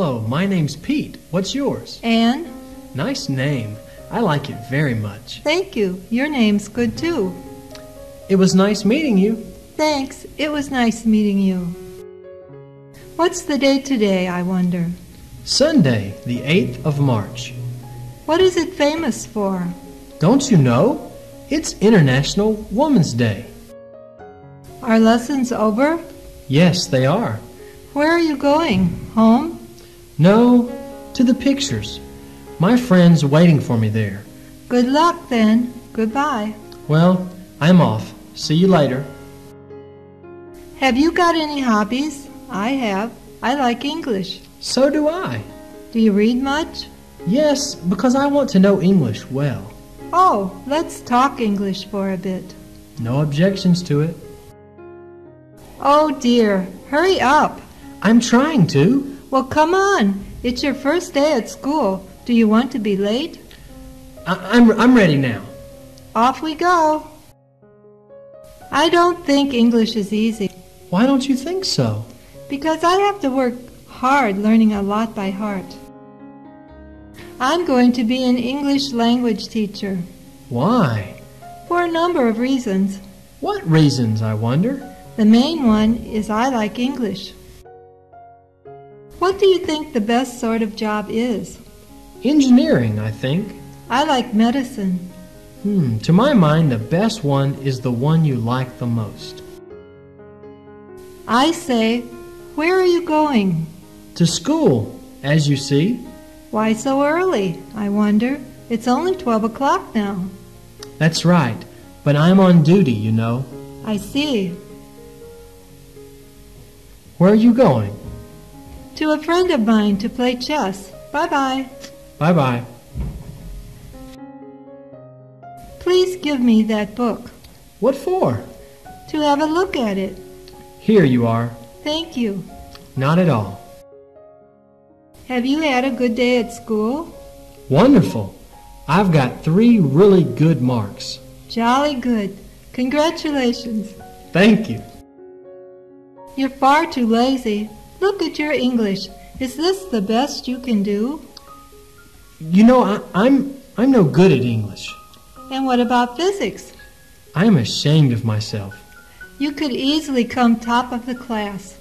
Hello, my name's Pete. What's yours? Anne. Nice name. I like it very much. Thank you. Your name's good, too. It was nice meeting you. Thanks. It was nice meeting you. What's the date today, I wonder? Sunday, the 8th of March. What is it famous for? Don't you know? It's International Women's Day. Are lessons over? Yes, they are. Where are you going? Home? No, to the pictures. My friend's waiting for me there. Good luck, then. Goodbye. Well, I'm off. See you later. Have you got any hobbies? I have. I like English. So do I. Do you read much? Yes, because I want to know English well. Oh, let's talk English for a bit. No objections to it. Oh dear, hurry up. I'm trying to. Well, come on. It's your first day at school. Do you want to be late? I'm ready now. Off we go. I don't think English is easy. Why don't you think so? Because I have to work hard learning a lot by heart. I'm going to be an English language teacher. Why? For a number of reasons. What reasons, I wonder? The main one is I like English. What do you think the best sort of job is? Engineering, I think. I like medicine. To my mind, the best one is the one you like the most. I say, where are you going? To school, as you see. Why so early, I wonder? It's only 12 o'clock now. That's right, but I'm on duty, you know. I see. Where are you going? To a friend of mine to play chess. Bye-bye. Bye-bye. Please give me that book. What for? To have a look at it. Here you are. Thank you. Not at all. Have you had a good day at school? Wonderful. I've got 3 really good marks. Jolly good. Congratulations. Thank you. You're far too lazy. Look at your English. Is this the best you can do? You know, I'm no good at English. And what about physics? I'm ashamed of myself. You could easily come top of the class.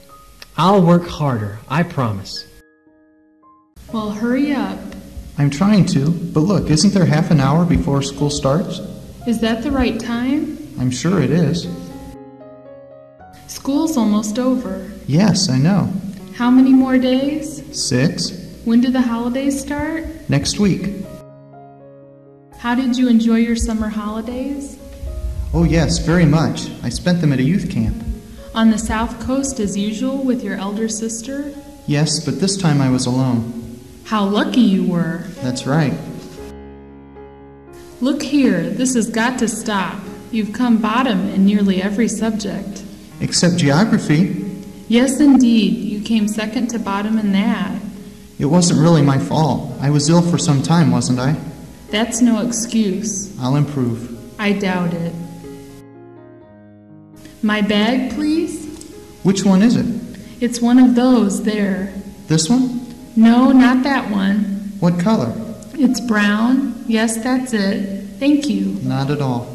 I'll work harder, I promise. Well, hurry up. I'm trying to, but look, isn't there half an hour before school starts? Is that the right time? I'm sure it is. School's almost over. Yes, I know. How many more days? 6. When do the holidays start? Next week. How did you enjoy your summer holidays? Oh yes, very much. I spent them at a youth camp. On the South Coast as usual with your elder sister? Yes, but this time I was alone. How lucky you were. That's right. Look here, this has got to stop. You've come bottom in nearly every subject. Except geography. Yes, indeed. You came second to bottom in that. It wasn't really my fault. I was ill for some time, wasn't I? That's no excuse. I'll improve. I doubt it. My bag, please? Which one is it? It's one of those there. This one? No, not that one. What color? It's brown. Yes, that's it. Thank you. Not at all.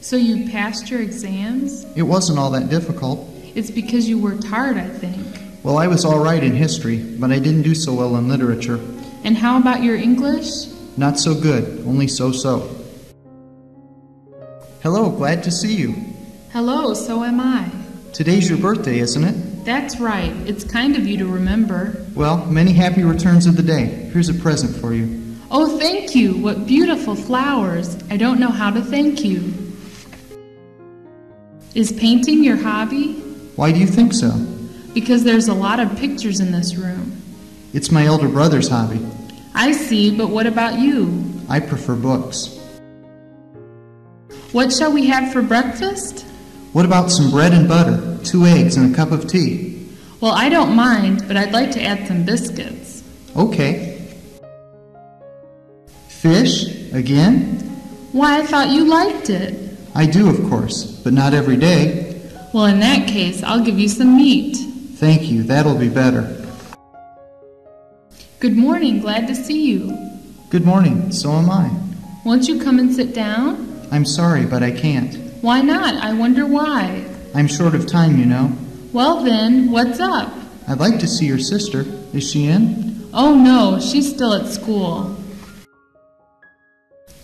So you passed your exams? It wasn't all that difficult. It's because you worked hard, I think. Well, I was all right in history, but I didn't do so well in literature. And how about your English? Not so good, only so-so. Hello, glad to see you. Hello, so am I. Today's your birthday, isn't it? That's right. It's kind of you to remember. Well, many happy returns of the day. Here's a present for you. Oh, thank you. What beautiful flowers. I don't know how to thank you. Is painting your hobby? Why do you think so? Because there's a lot of pictures in this room. It's my elder brother's hobby. I see, but what about you? I prefer books. What shall we have for breakfast? What about some bread and butter, 2 eggs, and a cup of tea? Well, I don't mind, but I'd like to add some biscuits. Okay. Fish, again? Why, I thought you liked it. I do, of course, but not every day. Well, in that case, I'll give you some meat. Thank you. That'll be better. Good morning, glad to see you. Good morning, so am I. Won't you come and sit down? I'm sorry, but I can't. Why not? I wonder why. I'm short of time, you know. Well then, what's up? I'd like to see your sister. Is she in? Oh no, she's still at school.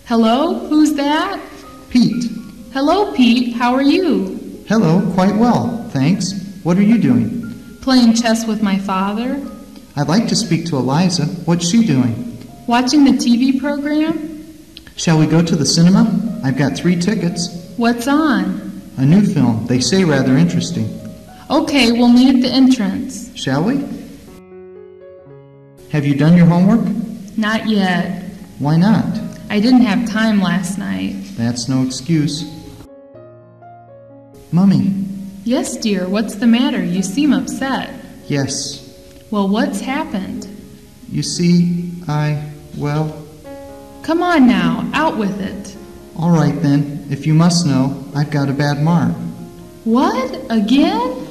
Hello, who's that? Pete. Hello, Pete, how are you? Hello, quite well, thanks. What are you doing? Playing chess with my father. I'd like to speak to Eliza. What's she doing? Watching the TV program. Shall we go to the cinema? I've got 3 tickets. What's on? A new film. They say rather interesting. Okay, we'll meet at the entrance. Shall we? Have you done your homework? Not yet. Why not? I didn't have time last night. That's no excuse. Mummy. Yes, dear. What's the matter? You seem upset. Yes. Well, what's happened? You see, well... Come on now. Out with it. All right, then. If you must know, I've got a bad mark. What? Again?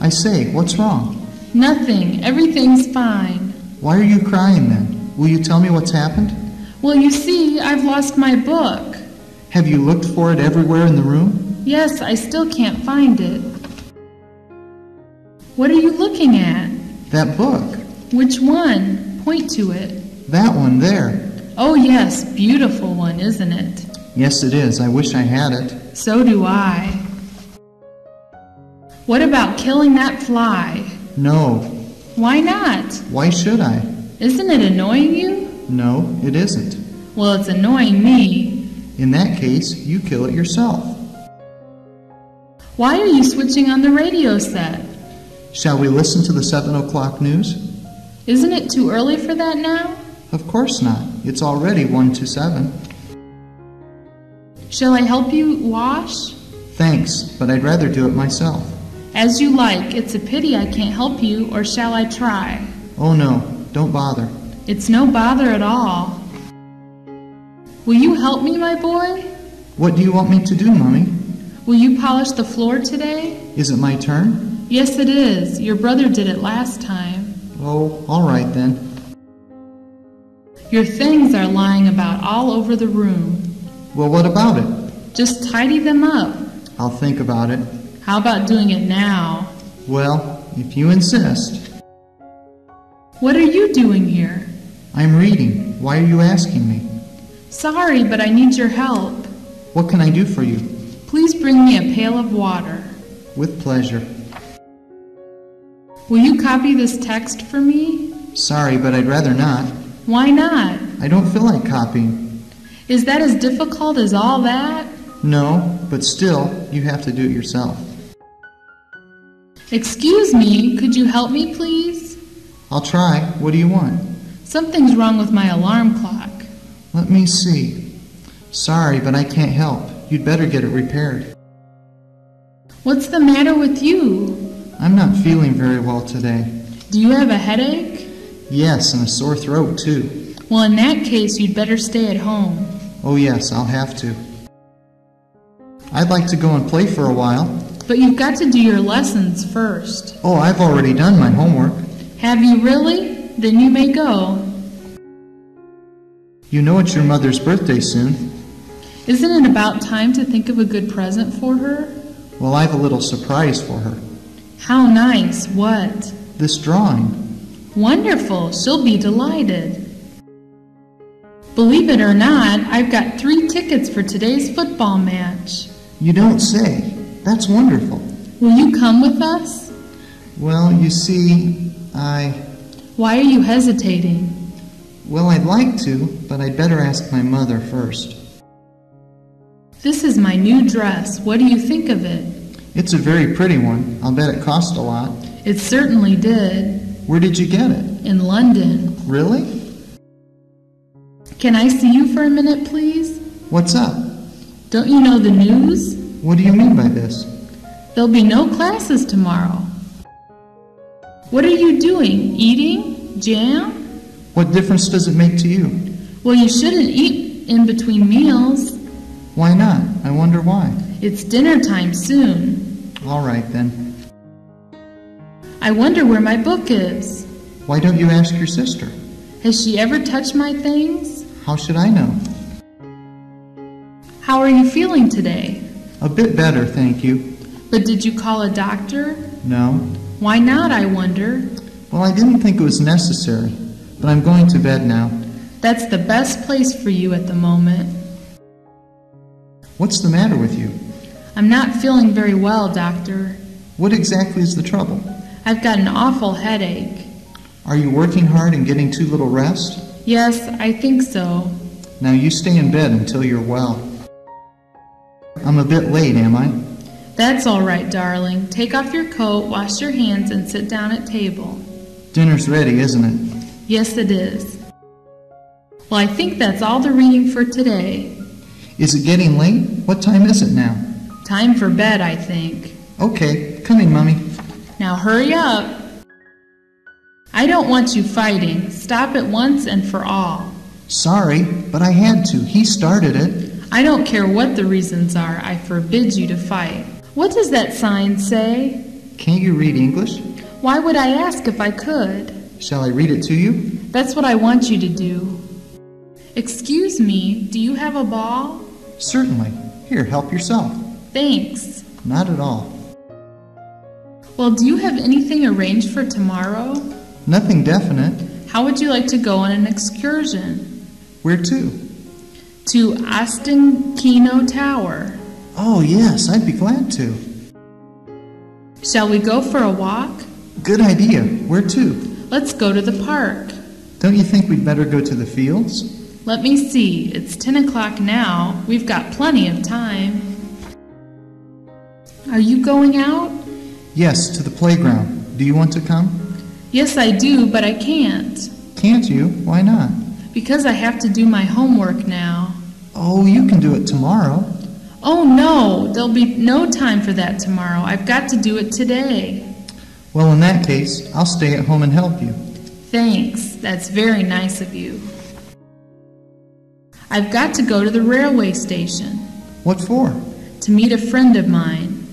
I say, what's wrong? Nothing. Everything's fine. Why are you crying, then? Will you tell me what's happened? Well, you see, I've lost my book. Have you looked for it everywhere in the room? Yes, I still can't find it. What are you looking at? That book. Which one? Point to it. That one there. Oh yes, beautiful one, isn't it? Yes, it is. I wish I had it. So do I. What about killing that fly? No. Why not? Why should I? Isn't it annoying you? No, it isn't. Well, it's annoying me. In that case, you kill it yourself. Why are you switching on the radio set? Shall we listen to the 7 o'clock news? Isn't it too early for that now? Of course not. It's already 1 to 7. Shall I help you wash? Thanks, but I'd rather do it myself. As you like. It's a pity I can't help you, or shall I try? Oh no, don't bother. It's no bother at all. Will you help me, my boy? What do you want me to do, Mummy? Will you polish the floor today? Is it my turn? Yes, it is. Your brother did it last time. Oh, all right then. Your things are lying about all over the room. Well, what about it? Just tidy them up. I'll think about it. How about doing it now? Well, if you insist. What are you doing here? I'm reading. Why are you asking me? Sorry, but I need your help. What can I do for you? Please bring me a pail of water. With pleasure. Will you copy this text for me? Sorry, but I'd rather not. Why not? I don't feel like copying. Is that as difficult as all that? No, but still, you have to do it yourself. Excuse me, could you help me, please? I'll try. What do you want? Something's wrong with my alarm clock. Let me see. Sorry, but I can't help. You'd better get it repaired. What's the matter with you? I'm not feeling very well today. Do you have a headache? Yes, and a sore throat, too. Well, in that case, you'd better stay at home. Oh, yes, I'll have to. I'd like to go and play for a while. But you've got to do your lessons first. Oh, I've already done my homework. Have you really? Then you may go. You know it's your mother's birthday soon. Isn't it about time to think of a good present for her? Well, I have a little surprise for her. How nice. What? This drawing. Wonderful. She'll be delighted. Believe it or not, I've got 3 tickets for today's football match. You don't say. That's wonderful. Will you come with us? Well, you see, Why are you hesitating? Well, I'd like to, but I'd better ask my mother first. This is my new dress. What do you think of it? It's a very pretty one. I'll bet it cost a lot. It certainly did. Where did you get it? In London. Really? Can I see you for a minute, please? What's up? Don't you know the news? What do you mean by this? There'll be no classes tomorrow. What are you doing? Eating? Jam? What difference does it make to you? Well, you shouldn't eat in between meals. Why not? I wonder why. It's dinner time soon. All right, then. I wonder where my book is. Why don't you ask your sister? Has she ever touched my things? How should I know? How are you feeling today? A bit better, thank you. But did you call a doctor? No. Why not, I wonder? Well, I didn't think it was necessary, but I'm going to bed now. That's the best place for you at the moment. What's the matter with you? I'm not feeling very well, doctor. What exactly is the trouble? I've got an awful headache. Are you working hard and getting too little rest? Yes, I think so. Now you stay in bed until you're well. I'm a bit late, am I? That's all right, darling. Take off your coat, wash your hands, and sit down at table. Dinner's ready, isn't it? Yes, it is. Well, I think that's all the reading for today. Is it getting late? What time is it now? Time for bed, I think. Okay, coming, Mommy. Now hurry up. I don't want you fighting. Stop it once and for all. Sorry, but I had to. He started it. I don't care what the reasons are. I forbid you to fight. What does that sign say? Can't you read English? Why would I ask if I could? Shall I read it to you? That's what I want you to do. Excuse me, do you have a ball? Certainly. Here, help yourself. Thanks. Not at all. Well, do you have anything arranged for tomorrow? Nothing definite. How would you like to go on an excursion? Where to? To Ostankino Tower. Oh, yes, I'd be glad to. Shall we go for a walk? Good idea. Where to? Let's go to the park. Don't you think we'd better go to the fields? Let me see. It's 10 o'clock now. We've got plenty of time. Are you going out? Yes, to the playground. Do you want to come? Yes, I do, but I can't. Can't you? Why not? Because I have to do my homework now. Oh, you can do it tomorrow. Oh, no. There'll be no time for that tomorrow. I've got to do it today. Well, in that case, I'll stay at home and help you. Thanks. That's very nice of you. I've got to go to the railway station. What for? To meet a friend of mine.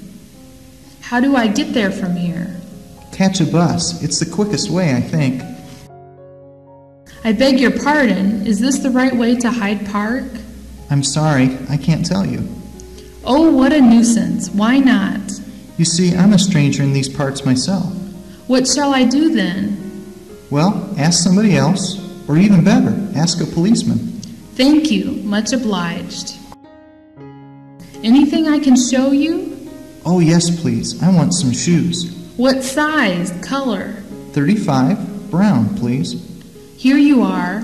How do I get there from here? Catch a bus. It's the quickest way, I think. I beg your pardon. Is this the right way to Hyde Park? I'm sorry. I can't tell you. Oh, what a nuisance. Why not? You see, I'm a stranger in these parts myself. What shall I do then? Well, ask somebody else, or even better, ask a policeman. Thank you. Much obliged. Anything I can show you? Oh, yes, please. I want some shoes. What size? Color? 35. Brown, please. Here you are.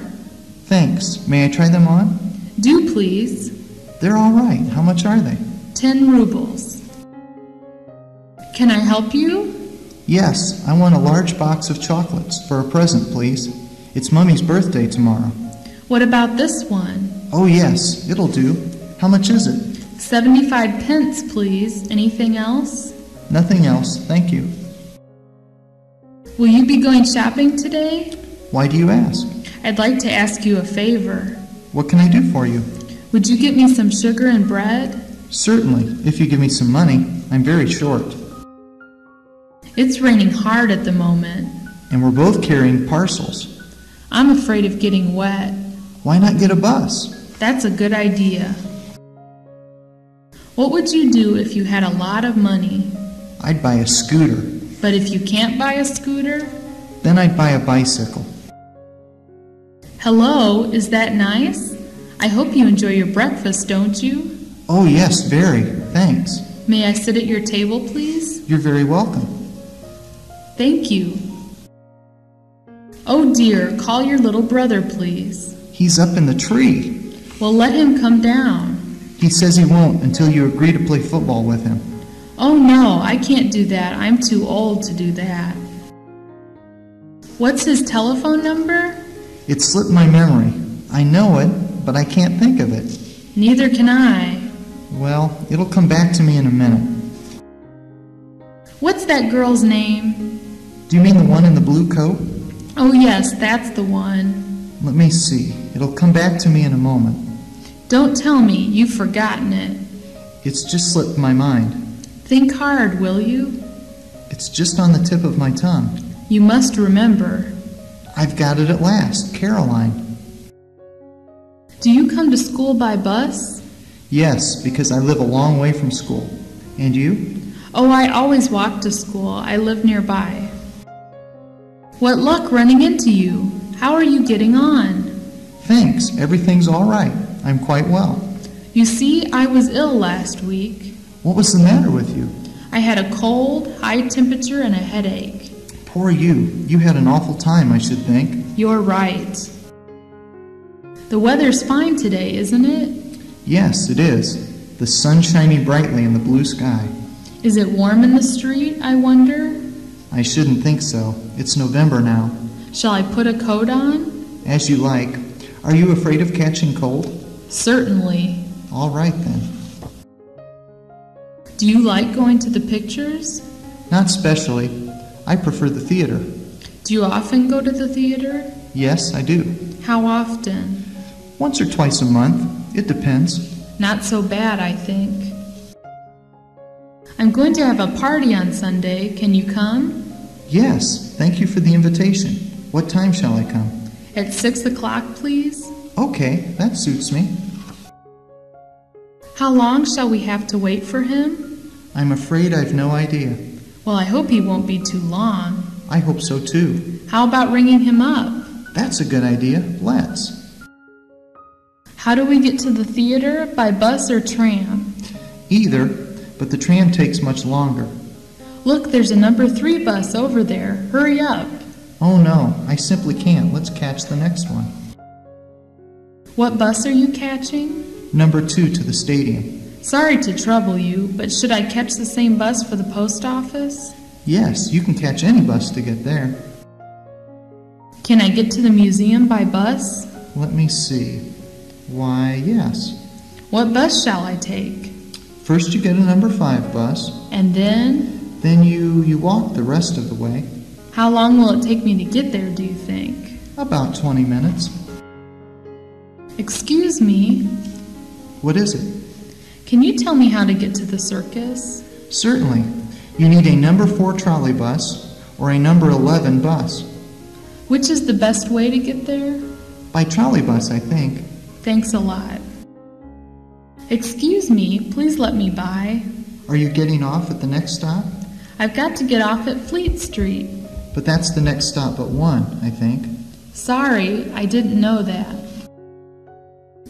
Thanks. May I try them on? Do, please. They're all right. How much are they? 10 rubles. Can I help you? Yes. I want a large box of chocolates for a present, please. It's Mummy's birthday tomorrow. What about this one? Oh, yes. It'll do. How much is it? 75 pence, please. Anything else? Nothing else. Thank you. Will you be going shopping today? Why do you ask? I'd like to ask you a favor. What can I do for you? Would you get me some sugar and bread? Certainly, if you give me some money. I'm very short. It's raining hard at the moment. And we're both carrying parcels. I'm afraid of getting wet. Why not get a bus? That's a good idea. What would you do if you had a lot of money? I'd buy a scooter. But if you can't buy a scooter? Then I'd buy a bicycle. Hello, is that nice? I hope you enjoy your breakfast, don't you? Oh, yes, very. Thanks. May I sit at your table, please? You're very welcome. Thank you. Oh, dear, call your little brother, please. He's up in the tree. Well, let him come down. He says he won't until you agree to play football with him. Oh, no, I can't do that. I'm too old to do that. What's his telephone number? It slipped my memory. I know it, but I can't think of it. Neither can I. Well, it'll come back to me in a minute. What's that girl's name? Do you mean the one in the blue coat? Oh, yes, that's the one. Let me see. It'll come back to me in a moment. Don't tell me you've forgotten it. It's just slipped my mind. Think hard, will you? It's just on the tip of my tongue. You must remember. I've got it at last, Caroline. Do you come to school by bus? Yes, because I live a long way from school. And you? Oh, I always walk to school. I live nearby. What luck running into you. How are you getting on? Thanks. Everything's all right. I'm quite well. You see, I was ill last week. What was the matter with you? I had a cold, high temperature, and a headache. Poor you. You had an awful time, I should think. You're right. The weather's fine today, isn't it? Yes, it is. The sun shining brightly in the blue sky. Is it warm in the street, I wonder? I shouldn't think so. It's November now. Shall I put a coat on? As you like. Are you afraid of catching cold? Certainly. All right, then. Do you like going to the pictures? Not specially. I prefer the theater. Do you often go to the theater? Yes, I do. How often? Once or twice a month. It depends. Not so bad, I think. I'm going to have a party on Sunday. Can you come? Yes. Thank you for the invitation. What time shall I come? At 6 o'clock, please. Okay, that suits me. How long shall we have to wait for him? I'm afraid I've no idea. Well, I hope he won't be too long. I hope so, too. How about ringing him up? That's a good idea. Let's. How do we get to the theater? By bus or tram? Either, but the tram takes much longer. Look, there's a number 3 bus over there. Hurry up. Oh, no. I simply can't. Let's catch the next one. What bus are you catching? Number 2 to the stadium. Sorry to trouble you, but should I catch the same bus for the post office? Yes, you can catch any bus to get there. Can I get to the museum by bus? Let me see. Why, yes. What bus shall I take? First you get a number 5 bus. And then? Then you walk the rest of the way. How long will it take me to get there, do you think? About 20 minutes. Excuse me. What is it? Can you tell me how to get to the circus? Certainly. You need a number 4 trolley bus or a number 11 bus. Which is the best way to get there? By trolley bus, I think. Thanks a lot. Excuse me, please let me by. Are you getting off at the next stop? I've got to get off at Fleet Street. But that's the next stop at 1, I think. Sorry, I didn't know that.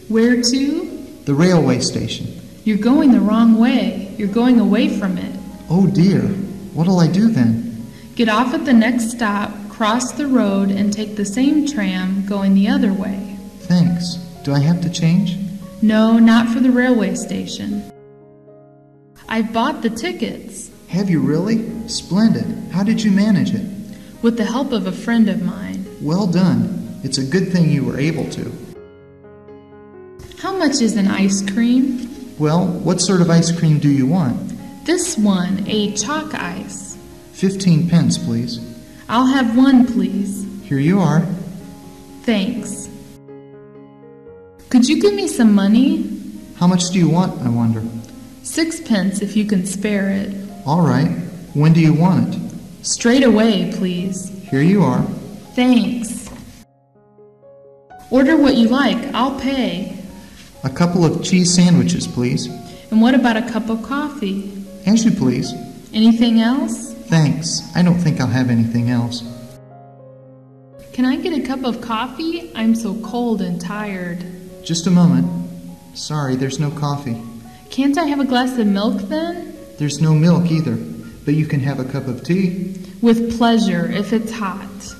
Where to? The railway station. You're going the wrong way. You're going away from it. Oh dear. What'll I do then? Get off at the next stop, cross the road, and take the same tram going the other way. Thanks. Do I have to change? No, not for the railway station. I've bought the tickets. Have you really? Splendid. How did you manage it? With the help of a friend of mine. Well done. It's a good thing you were able to. How much is an ice cream? Well, what sort of ice cream do you want? This one, a chalk ice. 15 pence, please. I'll have one, please. Here you are. Thanks. Could you give me some money? How much do you want, I wonder? 6 pence, if you can spare it. All right. When do you want it? Straight away, please. Here you are. Thanks. Order what you like. I'll pay. A couple of cheese sandwiches, please. And what about a cup of coffee? As you please. Anything else? Thanks. I don't think I'll have anything else. Can I get a cup of coffee? I'm so cold and tired. Just a moment. Sorry, there's no coffee. Can't I have a glass of milk then? There's no milk either, but you can have a cup of tea. With pleasure, if it's hot.